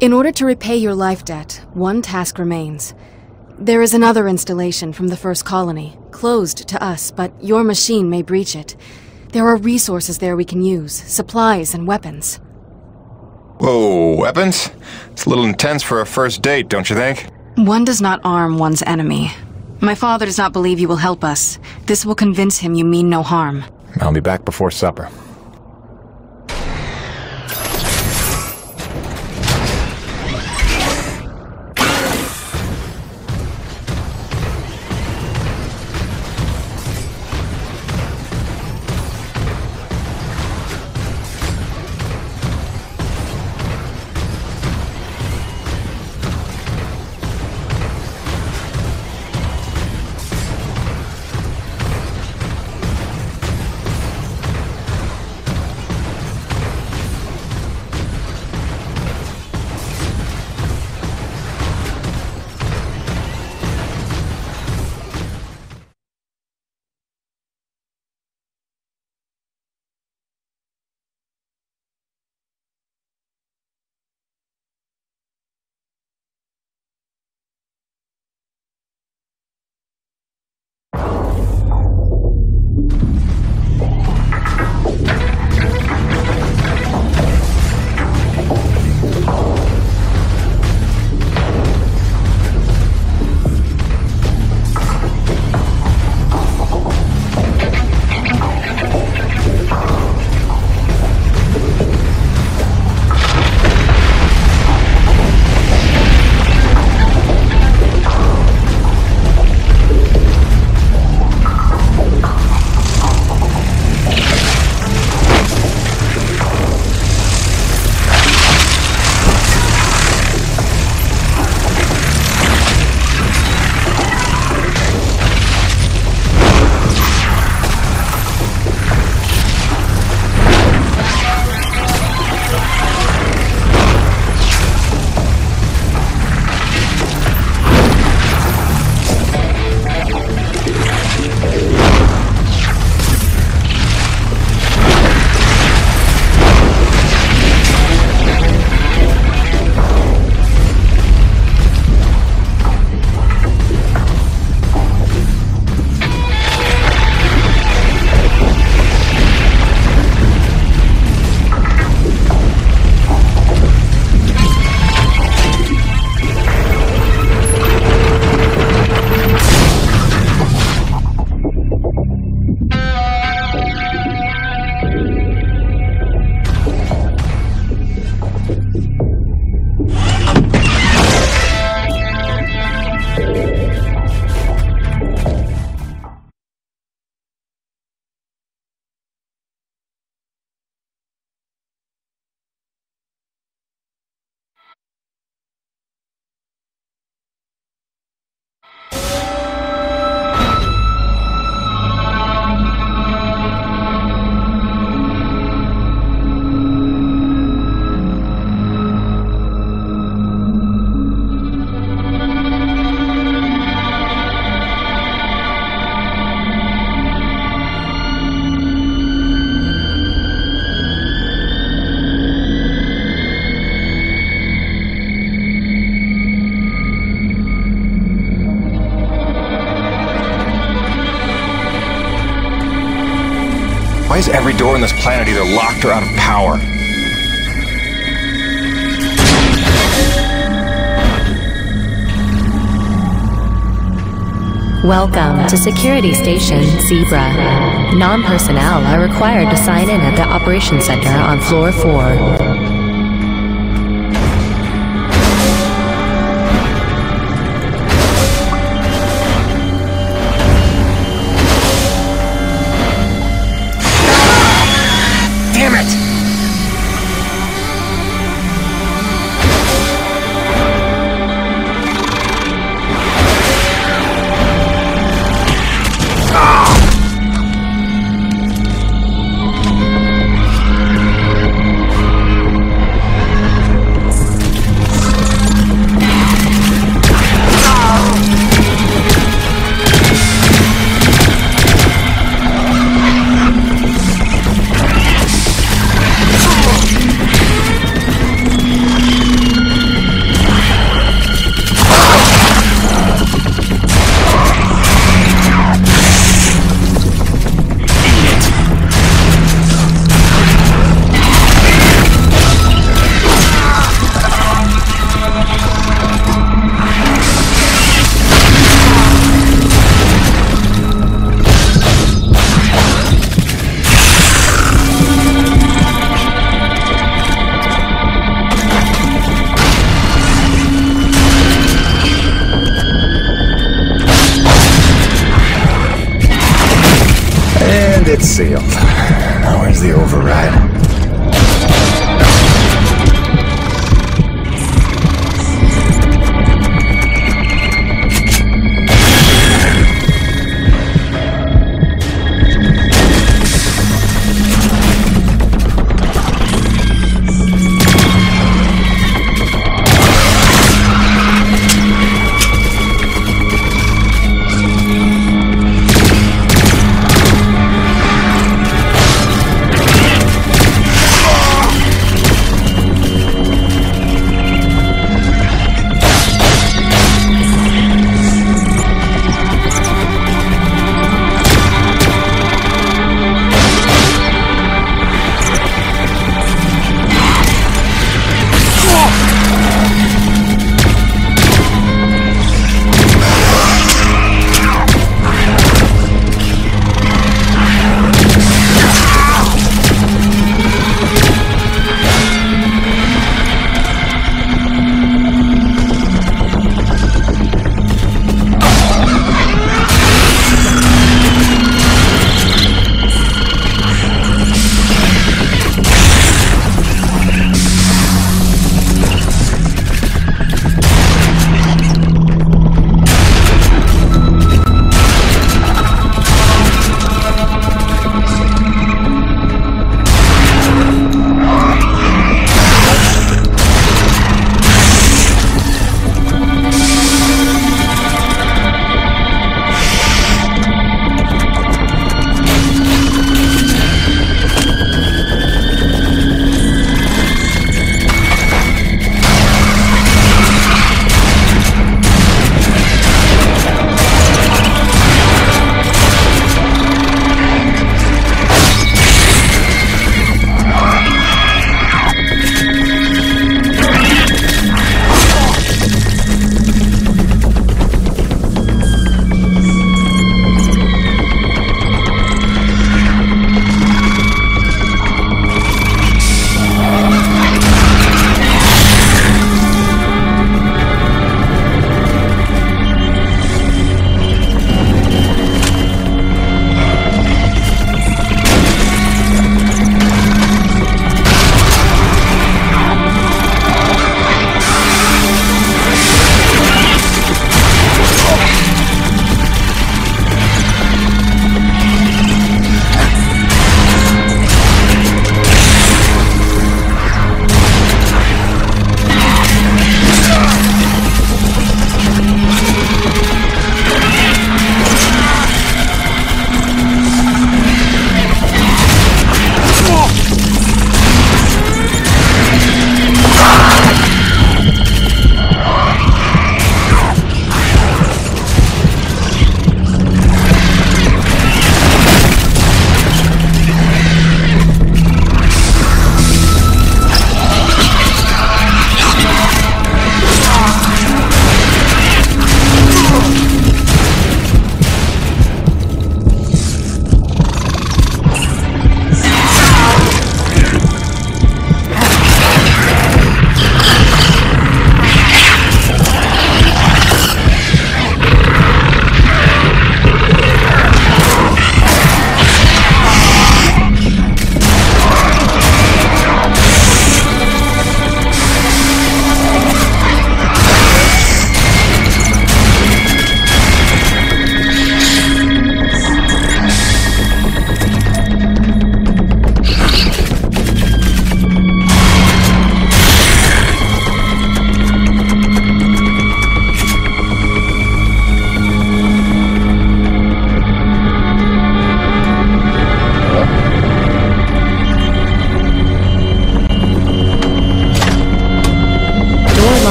In order to repay your life debt, one task remains. There is another installation from the first colony, closed to us, but your machine may breach it. There are resources there we can use, supplies and weapons. Whoa, weapons? It's a little intense for a first date, don't you think? One does not arm one's enemy. My father does not believe you will help us. This will convince him you mean no harm. I'll be back before supper. Why is every door on this planet either locked or out of power? Welcome to Security Station Zebra. Non-personnel are required to sign in at the Operations Center on Floor 4. sealed. Now where's the override?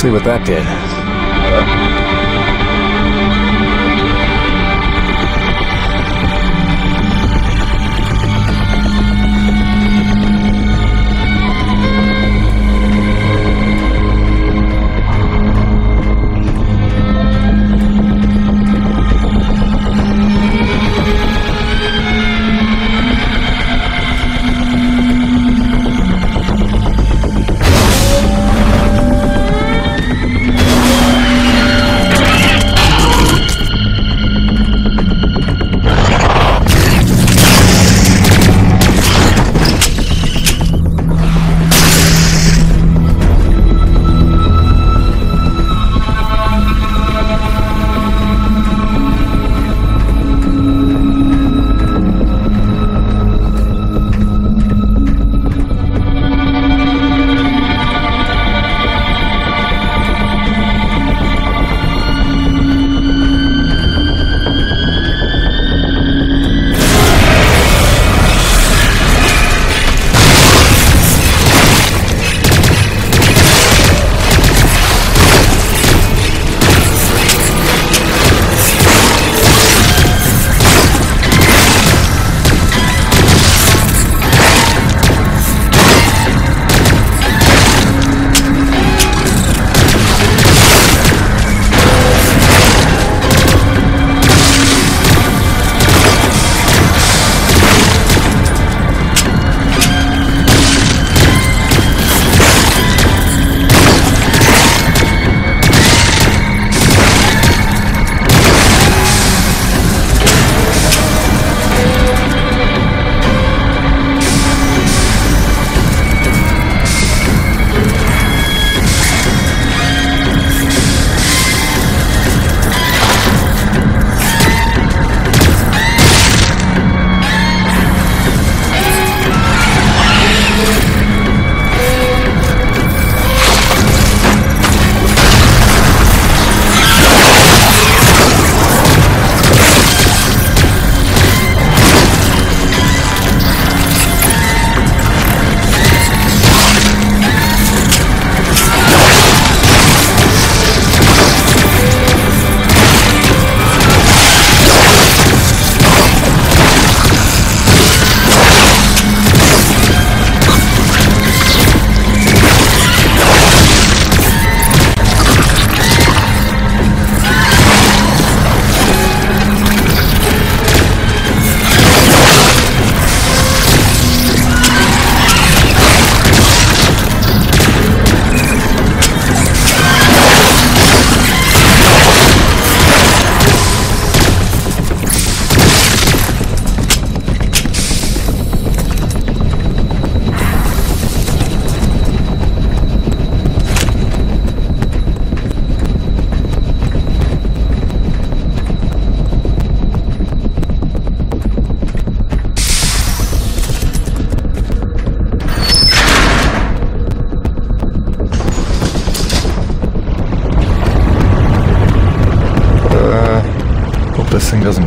See what that did.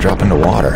drop into water.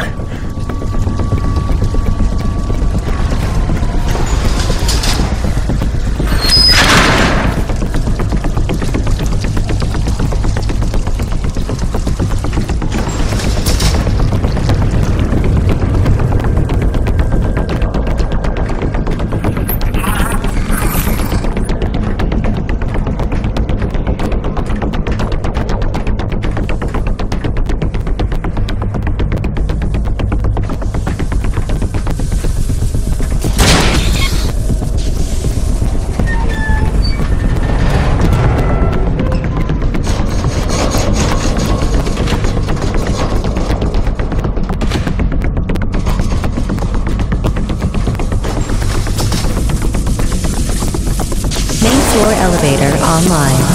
Floor elevator online.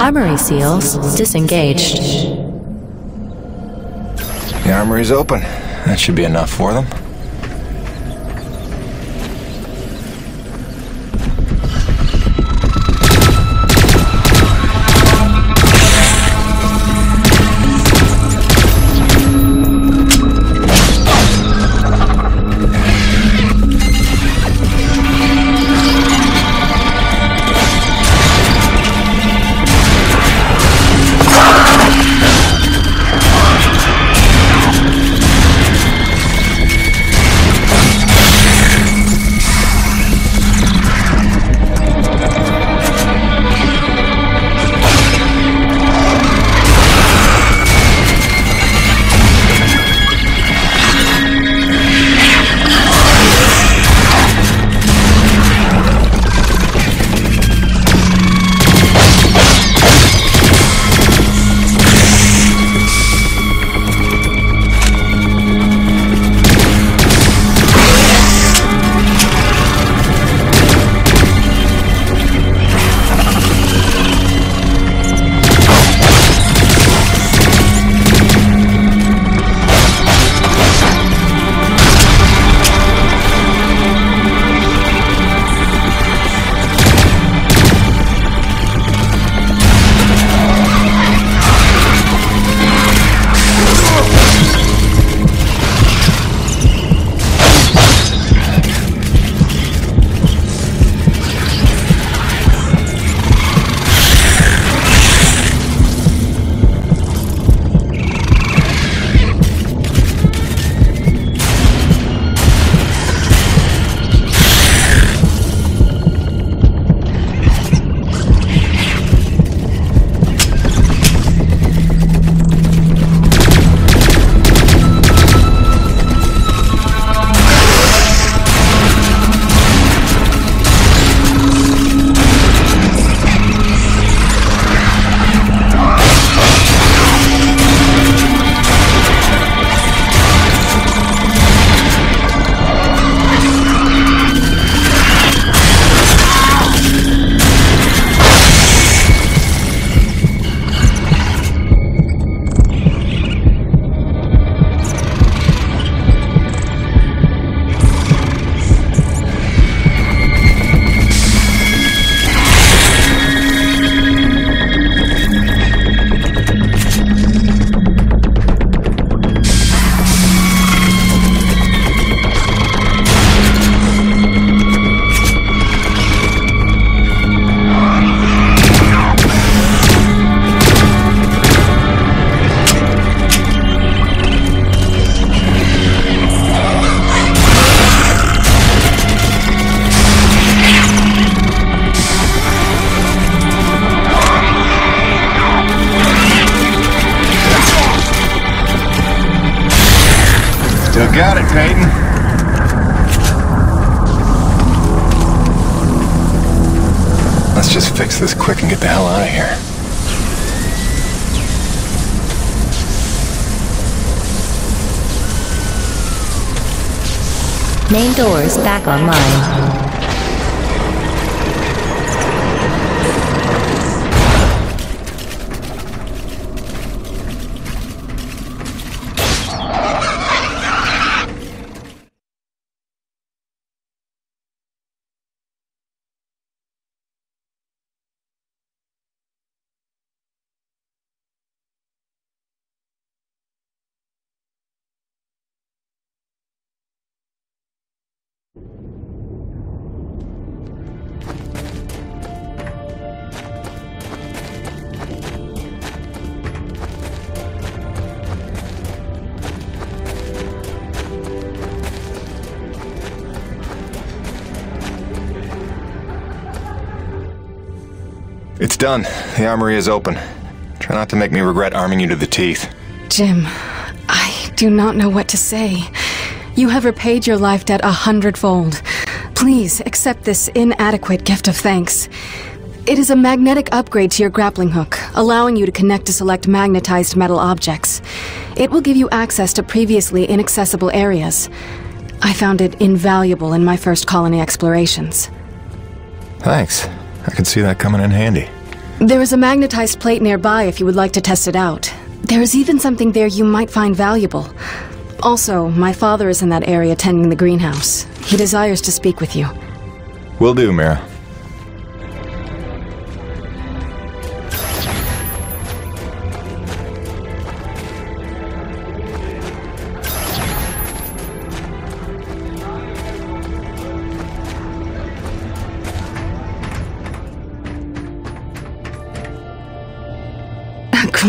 Armory seals disengaged. The armory's open. That should be enough for them. got it, Peyton. Let's just fix this quick and get the hell out of here. Main door is back online. It's done. The armory is open. Try not to make me regret arming you to the teeth. Jim, I do not know what to say. You have repaid your life debt 100-fold. Please accept this inadequate gift of thanks. It is a magnetic upgrade to your grappling hook, allowing you to connect to select magnetized metal objects. It will give you access to previously inaccessible areas. I found it invaluable in my first colony explorations. Thanks. I can see that coming in handy. There is a magnetized plate nearby if you would like to test it out. There is even something there you might find valuable. Also, my father is in that area tending the greenhouse. He desires to speak with you. Will do, Mira.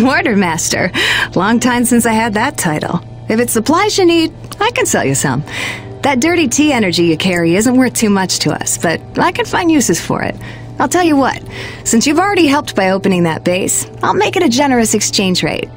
Wardermaster. Long time since I had that title. If it's supplies you need, I can sell you some. That dirty tea energy you carry isn't worth too much to us, but I can find uses for it. I'll tell you what, since you've already helped by opening that base, I'll make it a generous exchange rate.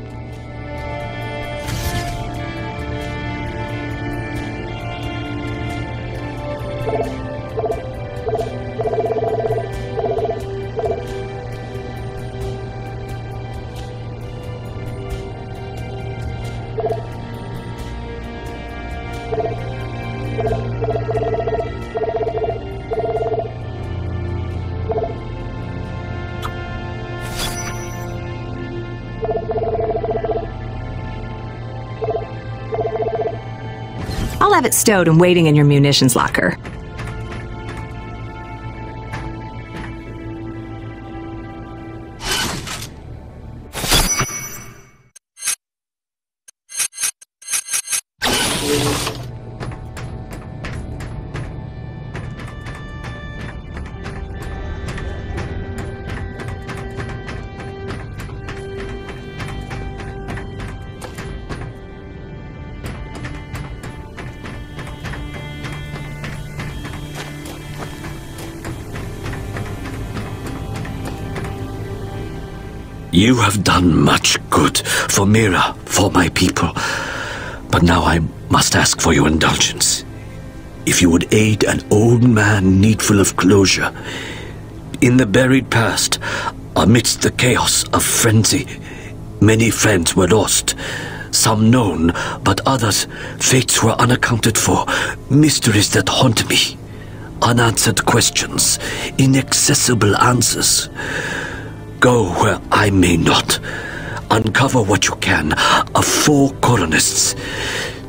I'll have it stowed and waiting in your munitions locker. You have done much good for Mira, for my people, but now I must ask for your indulgence. If you would aid an old man needful of closure, in the buried past, amidst the chaos of frenzy, many friends were lost, some known, but others, fates were unaccounted for, mysteries that haunt me, unanswered questions, inaccessible answers. Go where I may not. Uncover what you can of four colonists.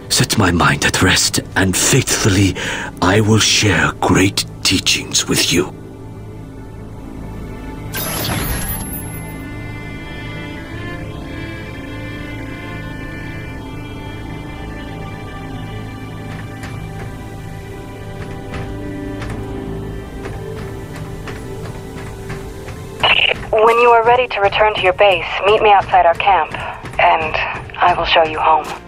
Set my mind at rest, and faithfully I will share great teachings with you. When you are ready to return to your base, meet me outside our camp, and I will show you home.